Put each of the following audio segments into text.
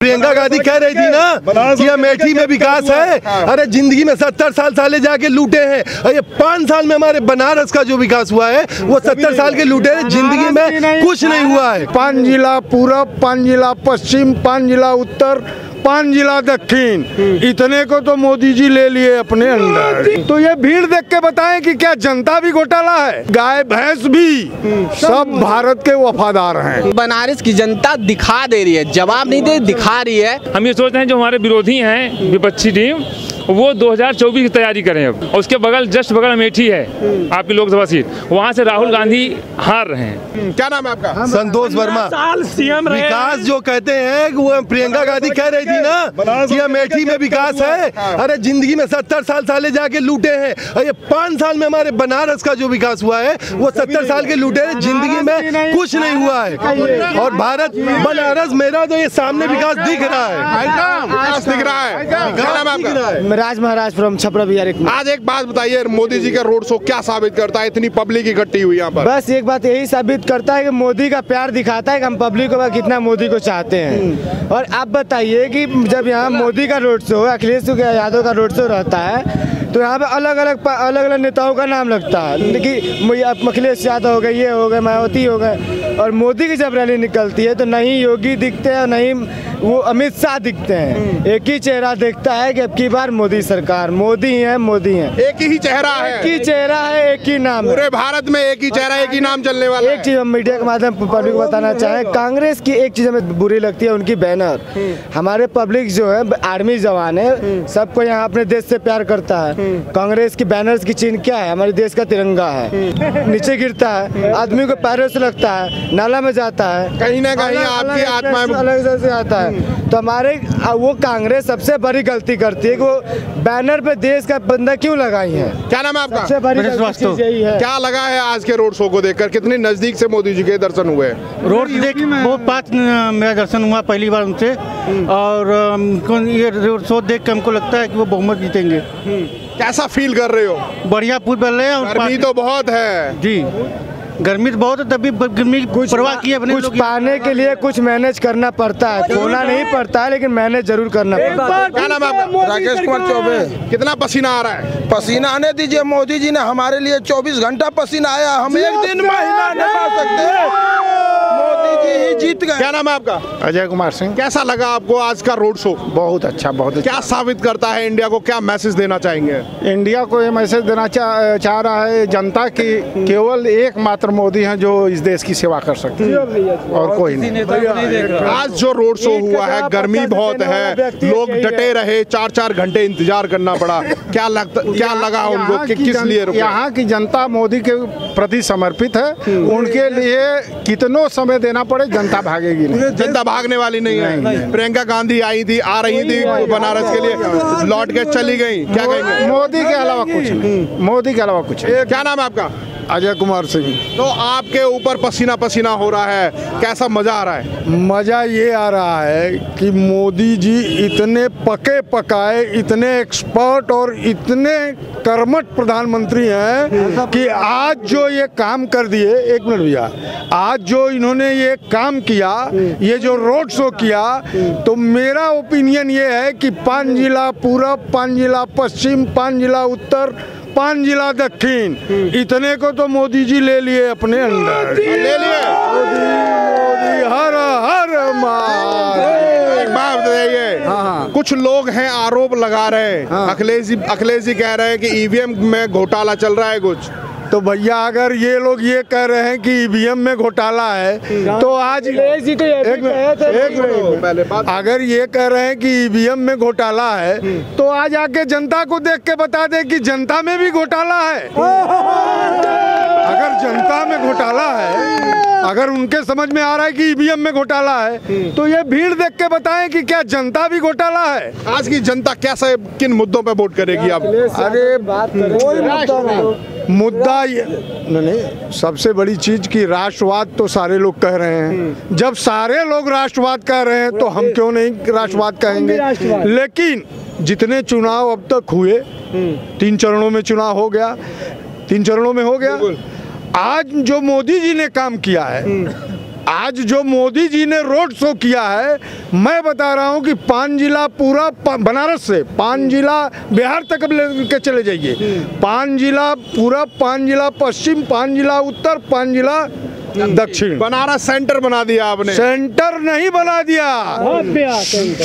प्रियंका गांधी कह रही थी ना कि अमेठी में विकास है। अरे जिंदगी में 70 साल साले जाके लूटे हैं, और ये 5 साल में हमारे बनारस का जो विकास हुआ है वो 70 साल के लूटे हैं, जिंदगी में कुछ नहीं हुआ है। 5 जिला पूरब, 5 जिला पश्चिम, 5 जिला उत्तर, 5 जिला दक्षिण, इतने को तो मोदी जी ले लिए अपने अंदर। तो ये भीड़ देख के बताएं कि क्या जनता भी घोटाला है? गाय भैंस भी सब भारत के वफादार हैं। बनारस की जनता दिखा दे रही है, जवाब नहीं दे, दिखा रही है। हम ये सोच रहे हैं जो हमारे विरोधी हैं विपक्षी टीम, वो 2024 की तैयारी करें। अब उसके बगल, जस्ट बगल अमेठी है आपकी लोकसभा सीट, वहाँ से राहुल गांधी हार रहे हैं। क्या नाम है आपका? संतोष वर्मा। साल सीएम रहे, विकास जो कहते हैं वो प्रियंका गांधी कह रही थी ना कि अमेठी में विकास है। अरे जिंदगी में 70 साल साले जाके लूटे हैं, और ये 5 साल में हमारे बनारस का जो विकास हुआ है वो 70 साल के लूटे हैं, जिंदगी में कुछ नहीं हुआ है। और भारत, बनारस मेरा, तो ये सामने विकास दिख रहा है। राज महाराज फ्रॉम छपरा बिहार। आज एक बात बताइए, मोदी जी का रोड शो क्या साबित करता है? इतनी पब्लिक इकट्ठी हुई यहाँ पर। बस एक बात यही साबित करता है कि मोदी का प्यार दिखाता है कि हम पब्लिक को कितना मोदी को चाहते हैं। और आप बताइए कि जब यहाँ मोदी का रोड शो, अखिलेश यादव का रोड शो रहता है, तो यहाँ पे अलग अलग नेताओं का नाम लगता है कि अखिलेश यादव हो गए, ये हो गए, मायावती हो गए। और मोदी की जब रैली निकलती है तो नहीं योगी दिखते हैं, नहीं वो अमित शाह दिखते हैं। एक ही चेहरा दिखता है कि अब की बार मोदी सरकार, मोदी है, मोदी है। एक ही चेहरा है, एक ही चेहरा है, एक ही नाम। पूरे भारत में एक ही चेहरा, एक ही नाम चलने वाला। एक चीज हम मीडिया के माध्यम पब्लिक को बताना चाहें, कांग्रेस की एक चीज हमें बुरी लगती है, उनकी बैनर। हमारे पब्लिक जो है, आर्मी जवान है, सबको यहाँ अपने देश से प्यार करता है। कांग्रेस की बैनर्स की चीन क्या है? हमारे देश का तिरंगा है। नीचे गिरता है, आदमी को पैरों से लगता है, नाला में जाता है, कहीं ना कहीं आपकी आत्मा अलग से आता है। तो हमारे वो कांग्रेस सबसे बड़ी गलती करती है कि वो बैनर पे देश का बंदा क्यों लगाई है। क्या नाम है आपका? सबसे बड़ी चीज यही है। क्या लगा है आज के रोड शो को देखकर? कितने नजदीक से मोदी जी के दर्शन हुए? रोड देख बहुत 5 मेरा दर्शन हुआ पहली बार उनसे, और ये रोड शो देख के हमको लगता है कि वो बहुमत जीतेंगे। कैसा फील कर रहे हो? बढ़िया फील कर रहे हैं। गर्मी तो बहुत है जी, गर्मी तो बहुत है, तभी गर्मी कुछ परवाह किए अपने कुछ पाने के लिए कुछ मैनेज करना पड़ता है। सोना नहीं पड़ता है, लेकिन मैनेज जरूर करना पड़ता है। राकेश कुमार चौबे। कितना पसीना आ रहा है? पसीना आने दीजिए, मोदी जी ने हमारे लिए 24 घंटा पसीना आया, हम एक दिन महीना नहीं पा सकते। जीत गए। क्या नाम है आपका? अजय कुमार सिंह। कैसा लगा आपको आज का रोड शो? बहुत अच्छा, बहुत अच्छा। क्या साबित करता है इंडिया को? क्या मैसेज देना चाहेंगे? इंडिया को ये मैसेज देना चाह रहा है जनता की, केवल एकमात्र मोदी हैं जो इस देश की सेवा कर सकते हैं, और कोई नहीं। आज जो रोड शो हुआ है, गर्मी बहुत है, लोग डटे रहे, 4-4 घंटे इंतजार करना पड़ा। क्या लगा उनको कि किस लिए? यहाँ की जनता मोदी के प्रति समर्पित है, उनके लिए कितनों समय देना पड़े, जनता भागेगी नहीं। जनता भागने वाली नहीं है। प्रियंका गांधी आई थी, आ रही थी बनारस के लिए, लौट के चली गई। क्या कहेंगे? मोदी के अलावा कुछ नहीं, मोदी के अलावा कुछ नहीं। क्या नाम है आपका? अजय कुमार सिंह। तो आपके ऊपर पसीना पसीना हो रहा है, कैसा मजा आ रहा है? मजा ये आ रहा है कि मोदी जी इतने पके पकाए, इतने एक्सपर्ट और इतने कर्मठ प्रधानमंत्री हैं कि आज जो ये काम कर दिए, एक मिनट भैया, आज जो इन्होंने ये काम किया, ये जो रोड शो किया, तो मेरा ओपिनियन ये है कि 5 जिला पूरब, 5 जिला पश्चिम, 5 जिला उत्तर, 5 जिला दक्षिण, इतने को तो मोदी जी ले लिए अपने अंदर, ले लिए। मोदी हर हर कुछ लोग हैं आरोप लगा रहे हैं। हाँ। अखिलेश जी कह रहे हैं कि ईवीएम में घोटाला चल रहा है कुछ। तो भैया अगर ये लोग ये कह रहे हैं कि ईवीएम में घोटाला है, तो आज अगर ये कह रहे हैं कि ईवीएम में घोटाला है, तो आज आके जनता को देख के बता दे कि जनता में भी घोटाला है। अगर जनता में घोटाला है, अगर उनके समझ में आ रहा है कि ईवीएम में घोटाला है, तो ये भीड़ देख के बताएं कि क्या जनता भी घोटाला है? आज की जनता कैसे, किन मुद्दों पे वोट करेगी आप? अरे बात मुद्दा ये नहीं, सबसे बड़ी चीज कि राष्ट्रवाद तो सारे लोग कह रहे हैं। जब सारे लोग राष्ट्रवाद कह रहे हैं, तो हम क्यों नहीं राष्ट्रवाद कहेंगे? लेकिन जितने चुनाव अब तक हुए, 3 चरणों में चुनाव हो गया, 3 चरणों में हो गया। आज जो मोदी जी ने काम किया है, आज जो मोदी जी ने रोड शो किया है, मैं बता रहा हूं कि 5 जिला पूरा बनारस से 5 जिला बिहार तक लेकर चले जाइए, 5 जिला पूरा, 5 जिला पश्चिम, 5 जिला उत्तर, 5 जिला दक्षिण, बनारस सेंटर बना दिया आपने। सेंटर नहीं बना दिया,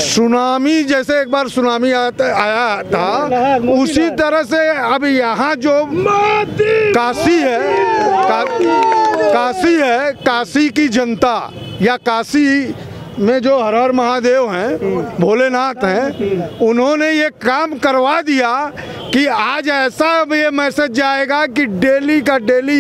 सुनामी जैसे एक बार सुनामी आया था उसी तरह से अब यहाँ जो काशी है, काशी है, काशी की जनता या काशी में जो हर हर महादेव हैं, भोलेनाथ हैं, उन्होंने ये काम करवा दिया कि आज ऐसा ये मैसेज जाएगा कि डेली का डेली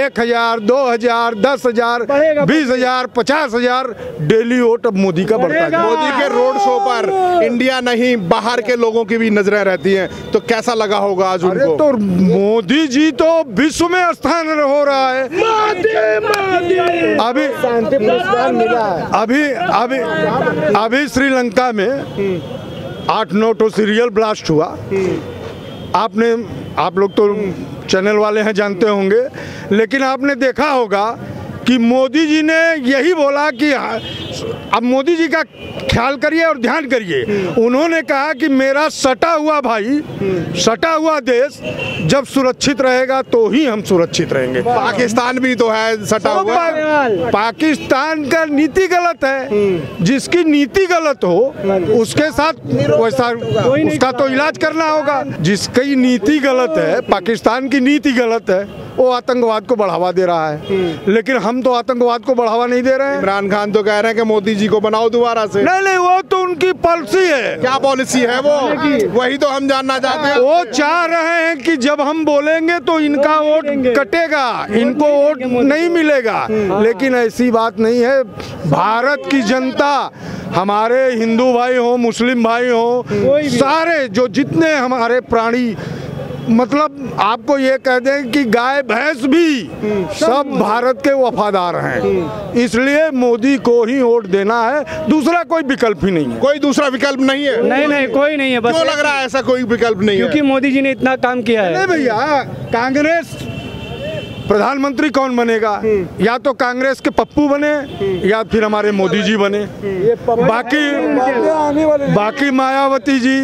1000, 2000, 10,000, 20,000, 50,000 डेली वोट मोदी का बढ़ता है। मोदी के रोड शो पर इंडिया नहीं बाहर के लोगों की भी नजरें रहती हैं, तो कैसा लगा होगा आज उनको? तो मोदी जी तो विश्व में स्थान हो रहा है, अभी शांति पुरस्कार मिला है, अभी श्रीलंका में 8-9 सीरियल ब्लास्ट हुआ, आपने आप लोग तो चैनल वाले हैं जानते होंगे, लेकिन आपने देखा होगा कि मोदी जी ने यही बोला कि अब मोदी जी का ख्याल करिए और ध्यान करिए। उन्होंने कहा कि मेरा सटा हुआ भाई, सटा हुआ देश जब सुरक्षित रहेगा तो ही हम सुरक्षित रहेंगे। पाकिस्तान भी तो है सटा हुआ। पाकिस्तान का नीति गलत है, जिसकी नीति गलत हो उसके साथ वैसा उसका तो इलाज करना होगा। जिसकी नीति गलत है, पाकिस्तान की नीति गलत है, वो आतंकवाद को बढ़ावा दे रहा है, लेकिन हम तो आतंकवाद को बढ़ावा नहीं दे रहे हैं। इमरान खान तो कह रहे हैं कि मोदी जी को बनाओ दोबारा से। नहीं नहीं, वो तो उनकी पॉलिसी है। क्या पॉलिसी है वो? वही तो हम जानना चाहते हैं। वो चाह रहे हैं कि जब हम बोलेंगे तो इनका वोट कटेगा, इनको वोट नहीं मिलेगा, लेकिन ऐसी बात नहीं है। भारत की जनता, हमारे हिंदू भाई हो, मुस्लिम भाई हो, सारे जो जितने हमारे प्राणी, मतलब आपको ये कह दें कि गाय भैंस भी सब भारत के वफादार हैं, इसलिए मोदी को ही वोट देना है, दूसरा कोई विकल्प ही नहीं है। कोई दूसरा विकल्प नहीं है? नहीं नहीं, कोई नहीं है। बस लग रहा है ऐसा कोई विकल्प नहीं है क्योंकि मोदी जी ने इतना काम किया है। नहीं भैया, कांग्रेस प्रधानमंत्री कौन बनेगा? या तो कांग्रेस के पप्पू बने या फिर हमारे मोदी जी बने। बाकी मायावती जी,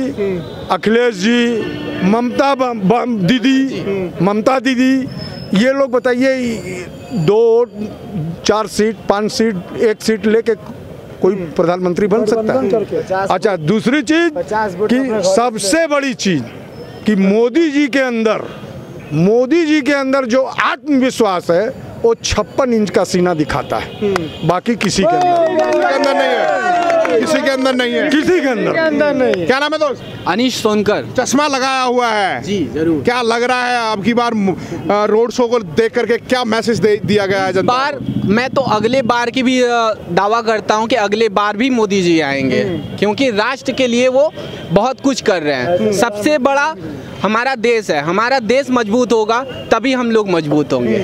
अखिलेश जी, ममता दीदी, ये लोग बताइए 2-4 सीट, 5 सीट, 1 सीट लेके कोई प्रधानमंत्री बन सकता है? अच्छा, दूसरी चीज कि सबसे बड़ी चीज कि मोदी जी के अंदर जो आत्मविश्वास है वो 56 इंच का सीना दिखाता है, बाकी किसी के अंदर नहीं है, किसी के अंदर नहीं है, किसी के अंदर नहीं। क्या नाम है दोस्त? अनीश सोनकर। चश्मा लगाया हुआ है जी, जरूर। क्या लग रहा है आपकी बार रोड शो को देख करके क्या मैसेज दिया गया है जनता बार? मैं तो अगले बार की भी दावा करता हूं कि अगले बार भी मोदी जी आएंगे, क्योंकि राष्ट्र के लिए वो बहुत कुछ कर रहे हैं। सबसे बड़ा हमारा देश है, हमारा देश मजबूत होगा तभी हम लोग मजबूत होंगे।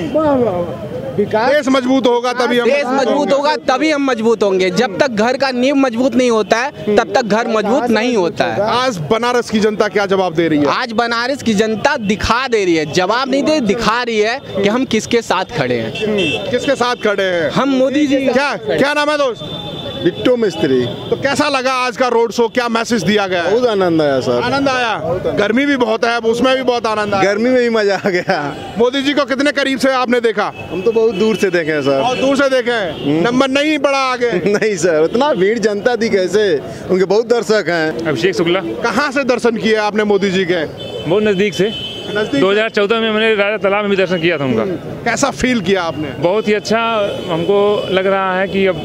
देश मजबूत होगा तभी हम, देश मजबूत होगा तभी हम मजबूत होंगे। जब तक घर का नींव मजबूत नहीं होता है तब तक घर मजबूत नहीं होता है। आज बनारस की जनता क्या जवाब दे रही है? आज बनारस की जनता दिखा दे रही है, जवाब नहीं दे, दिखा रही है कि हम किसके साथ खड़े हैं, किसके साथ खड़े हैं हम, मोदी जी। क्या नाम है दोस्त? बिट्टू मिस्त्री। तो कैसा लगा आज का रोड शो, क्या मैसेज दिया गया? बहुत आनंद आया सर, आनंद आया। गर्मी भी बहुत है, उसमें भी बहुत आनंद आया, गर्मी में भी मजा आ गया। मोदी जी को कितने करीब से आपने देखा? हम तो बहुत दूर से देखे हैं सर। बहुत दूर से देखे हैं, नंबर नहीं पड़ा आगे? नहीं सर, उतना भीड़ जनता थी कैसे, उनके बहुत दर्शक हैं। अभिषेक शुक्ला। कहाँ से दर्शन किया आपने मोदी जी के? बहुत नजदीक से, 2014 में मैंने राजा तालाब में भी दर्शन किया था उनका। कैसा फील किया आपने? बहुत ही अच्छा, हमको लग रहा है कि अब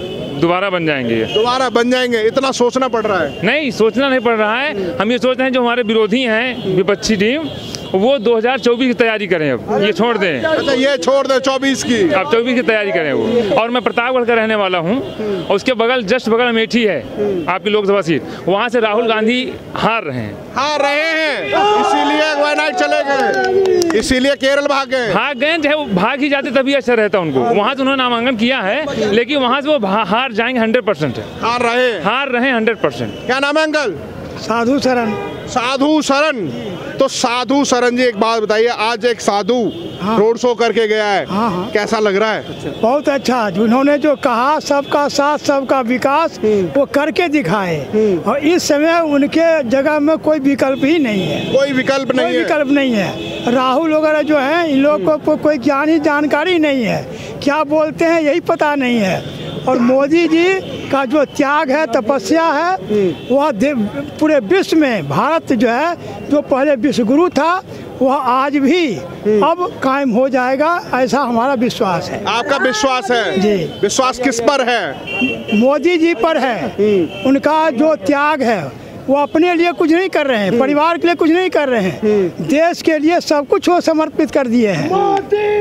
दोबारा बन जाएंगे, दोबारा बन जाएंगे। इतना सोचना पड़ रहा है? नहीं, सोचना नहीं पड़ रहा है, हम ये सोच रहे हैं जो हमारे विरोधी हैं, विपक्षी टीम, वो 2024 की तैयारी करें, अब ये छोड़ दें। अच्छा, ये छोड़ दें 24 की, अब 24 की तैयारी करें वो। और मैं प्रतापगढ़ का रहने वाला हूँ, और उसके बगल, जस्ट बगल अमेठी है आपकी लोकसभा सीट, वहाँ से राहुल गांधी हार रहे हैं, इसीलिए चले गए, इसीलिए केरल भाग गए, चाहे भाग ही जाते तभी अच्छा रहता उनको। वहाँ से उन्होंने नामांकन किया है, लेकिन वहाँ से वो हार जाएंगे 100%, हार रहे 100%। क्या नाम है अंकल? साधु शरण। साधु शरण, तो साधु शरण जी, एक बात बताइए, आज एक साधु रोड शो करके गया है, कैसा लग रहा है? बहुत अच्छा, उन्होंने जो कहा सबका साथ सबका विकास वो करके दिखाए, और इस समय उनके जगह में कोई विकल्प ही नहीं है, कोई विकल्प नहीं है। राहुल वगैरह जो है, इन लोगों को कोई ज्ञान ही जानकारी नहीं है, क्या बोलते हैं यही पता नहीं है। और मोदी जी का जो त्याग है, तपस्या है, वह पूरे विश्व में, भारत जो है जो पहले विश्वगुरु था वह आज भी अब कायम हो जाएगा, ऐसा हमारा विश्वास है। आपका विश्वास है जी? विश्वास किस पर है? मोदी जी पर है। उनका जो त्याग है, वो अपने लिए कुछ नहीं कर रहे हैं, परिवार के लिए कुछ नहीं कर रहे हैं, देश के लिए सब कुछ वो समर्पित कर दिए हैं।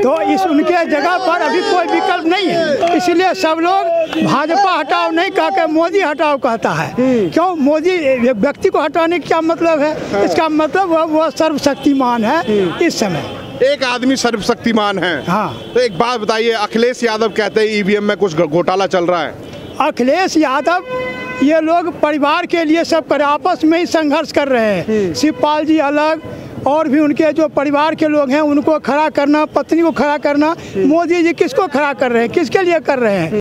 तो इस उनके जगह पर अभी कोई विकल्प नहीं है, इसलिए सब लोग भाजपा हटाओ नहीं कहकर मोदी हटाओ कहता है। क्यों? मोदी व्यक्ति को हटाने का क्या मतलब है? इसका मतलब वो सर्वशक्तिमान है इस समय, एक आदमी सर्वशक्तिमान है। तो एक बात बताइए, अखिलेश यादव कहते हैं ईवीएम में कुछ घोटाला चल रहा है। अखिलेश यादव ये लोग परिवार के लिए सब कर आपस में ही संघर्ष कर रहे हैं। शिवपाल जी अलग, और भी उनके जो परिवार के लोग हैं उनको खड़ा करना, पत्नी को खड़ा करना। मोदी जी किसको खड़ा कर रहे हैं, किसके लिए कर रहे हैं?